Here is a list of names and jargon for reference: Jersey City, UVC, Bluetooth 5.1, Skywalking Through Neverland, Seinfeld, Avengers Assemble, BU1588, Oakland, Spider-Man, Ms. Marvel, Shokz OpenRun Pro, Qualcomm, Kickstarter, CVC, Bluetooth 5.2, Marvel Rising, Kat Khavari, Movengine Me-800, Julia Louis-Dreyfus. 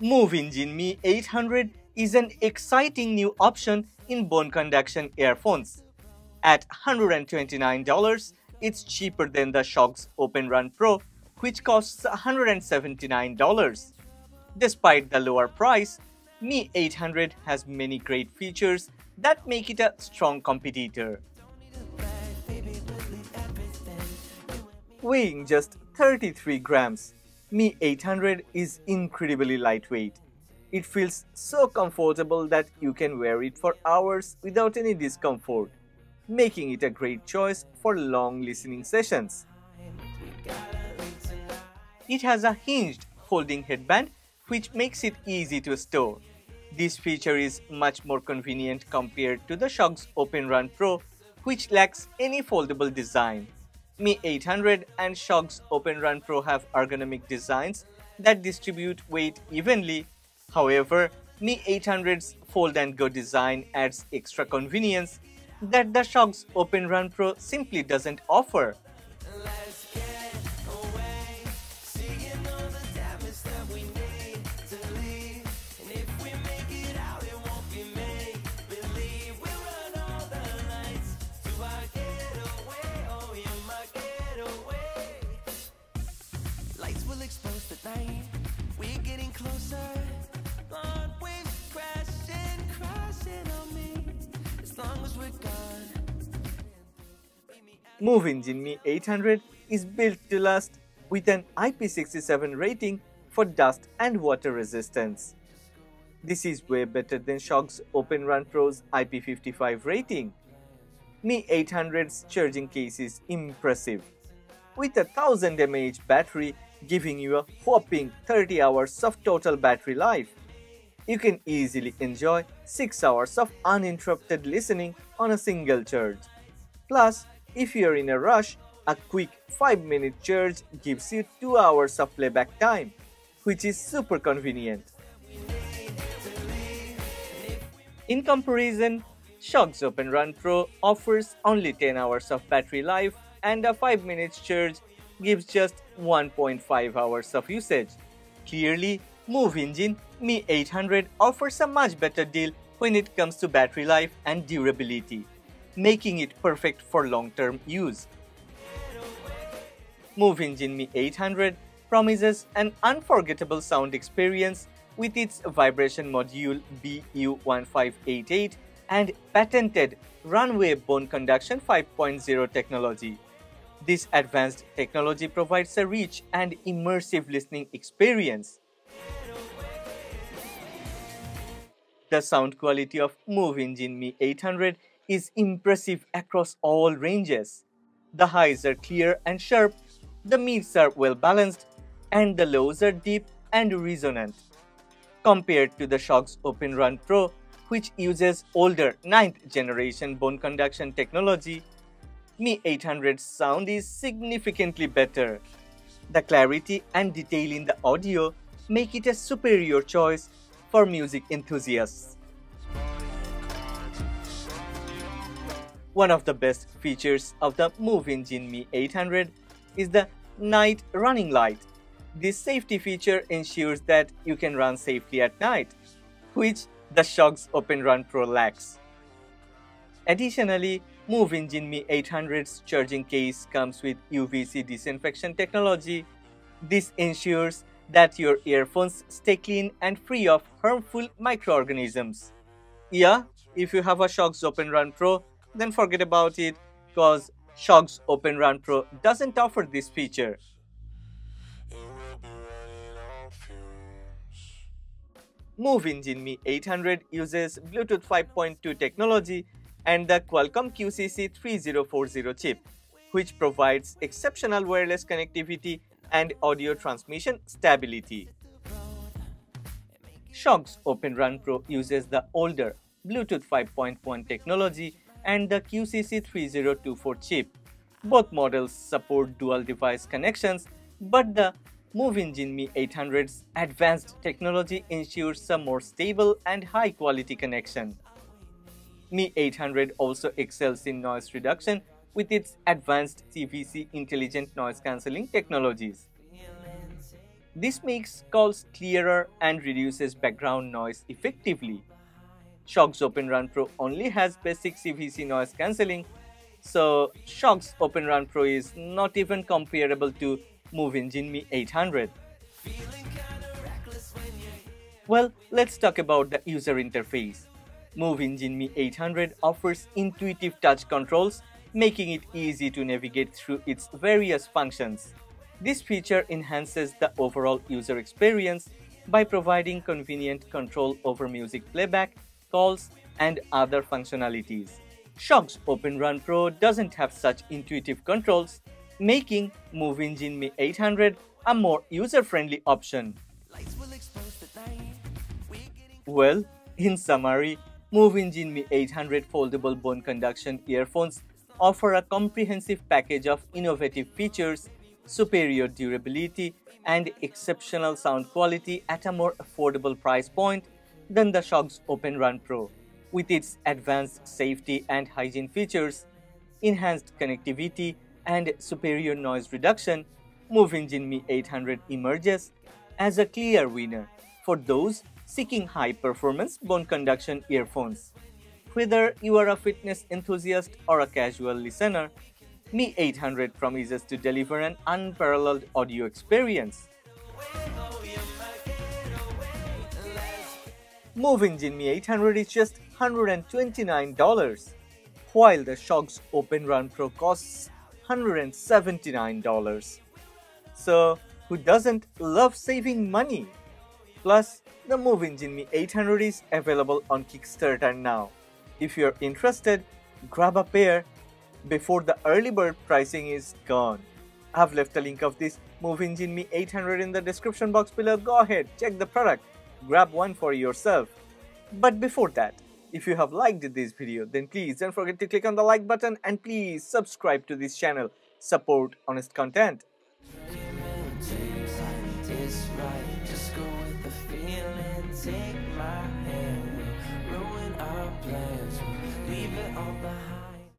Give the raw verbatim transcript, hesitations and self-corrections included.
Movengine Me eight hundred is an exciting new option in bone conduction earphones. At one hundred twenty-nine dollars, it's cheaper than the Shokz OpenRun Pro, which costs one hundred seventy-nine dollars. Despite the lower price, Me eight hundred has many great features that make it a strong competitor. Weighing just thirty-three grams, Me eight hundred is incredibly lightweight. It feels so comfortable that you can wear it for hours without any discomfort, making it a great choice for long listening sessions. It has a hinged folding headband, which makes it easy to store. This feature is much more convenient compared to the Shokz OpenRun Pro, which lacks any foldable design. Me eight hundred and Shokz OpenRun Pro have ergonomic designs that distribute weight evenly. However, Me eight hundred's fold and go design adds extra convenience that the Shokz OpenRun Pro simply doesn't offer. Expose the night, we're getting closer. Blonde waves crashing, crashing on me. As long as we're gone. Movengine Me eight hundred is built to last with an I P sixty-seven rating for dust and water resistance. This is way better than Shokz OpenRun Pro's I P fifty-five rating. Me eight hundred's charging case is impressive, with a one thousand milliamp hour battery giving you a whopping thirty hours of total battery life. You can easily enjoy six hours of uninterrupted listening on a single charge. Plus, if you're in a rush, a quick five minute charge gives you two hours of playback time, which is super convenient. In comparison, Shokz OpenRun Pro offers only ten hours of battery life, and a five minute charge gives just one point five hours of usage. Clearly, Movengine Me eight hundred offers a much better deal when it comes to battery life and durability, making it perfect for long-term use. Movengine Me eight hundred promises an unforgettable sound experience with its vibration module B U one five eight eight and patented runway bone conduction five point oh technology. This advanced technology provides a rich and immersive listening experience. The sound quality of Movengine Me eight hundred is impressive across all ranges. The highs are clear and sharp, the mids are well balanced, and the lows are deep and resonant. Compared to the Shokz OpenRun Pro, which uses older ninth generation bone conduction technology, Me eight hundred's sound is significantly better. The clarity and detail in the audio make it a superior choice for music enthusiasts. One of the best features of the Movengine Me eight hundred is the night running light. This safety feature ensures that you can run safely at night, which the Shokz OpenRun Pro lacks. Additionally, Movengine Me eight hundred's charging case comes with U V C disinfection technology. This ensures that your earphones stay clean and free of harmful microorganisms. Yeah, if you have a Shokz OpenRun Pro, then forget about it, cause Shokz OpenRun Pro doesn't offer this feature. Movengine Me eight hundred uses Bluetooth five point two technology and the Qualcomm Q C C thirty forty chip, which provides exceptional wireless connectivity and audio transmission stability. Shokz OpenRun Pro uses the older Bluetooth five point one technology and the Q C C thirty twenty-four chip. Both models support dual device connections, but the Movengine Me eight hundred's advanced technology ensures a more stable and high-quality connection. Me eight hundred also excels in noise reduction with its advanced C V C intelligent noise cancelling technologies. This makes calls clearer and reduces background noise effectively. Shokz OpenRun Pro only has basic C V C noise cancelling, so Shokz OpenRun Pro is not even comparable to Movengine Me eight hundred. Well, let's talk about the user interface. Movengine Me eight hundred offers intuitive touch controls, making it easy to navigate through its various functions. This feature enhances the overall user experience by providing convenient control over music playback, calls, and other functionalities. Shokz OpenRun Pro doesn't have such intuitive controls, making Movengine Me eight hundred a more user-friendly option. Well, in summary, Movengine Me eight hundred foldable bone conduction earphones offer a comprehensive package of innovative features, superior durability, and exceptional sound quality at a more affordable price point than the Shokz OpenRun Pro. With its advanced safety and hygiene features, enhanced connectivity, and superior noise reduction, Movengine Me eight hundred emerges as a clear winner for those seeking high-performance bone conduction earphones. Whether you are a fitness enthusiast or a casual listener, Me eight hundred promises to deliver an unparalleled audio experience. Movengine Me eight hundred is just one hundred twenty-nine dollars, while the Shokz OpenRun Pro costs one hundred seventy-nine dollars. So, who doesn't love saving money? Plus, the Movengine Me eight hundred is available on Kickstarter now. If you're interested, grab a pair before the early bird pricing is gone. I've left a link of this Movengine Me eight hundred in the description box below. Go ahead, check the product, grab one for yourself. But before that, if you have liked this video, then please don't forget to click on the like button and please subscribe to this channel. Support honest content.